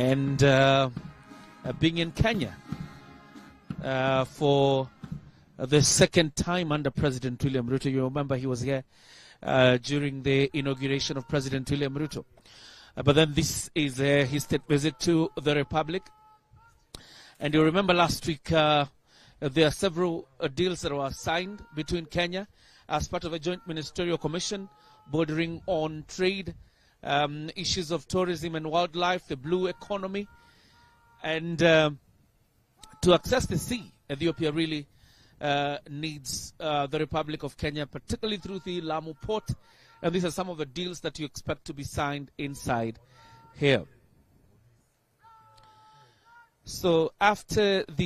and being in Kenya for the second time under President William Ruto. You remember he was here during the inauguration of President William Ruto. But then this is his state visit to the Republic. And you remember last week, there are several deals that were signed between Kenya as part of a joint ministerial commission bordering on trade, issues of tourism and wildlife, the blue economy, and to access the sea. Ethiopia really needs the Republic of Kenya, particularly through the Lamu port. And these are some of the deals that you expect to be signed inside here. So after the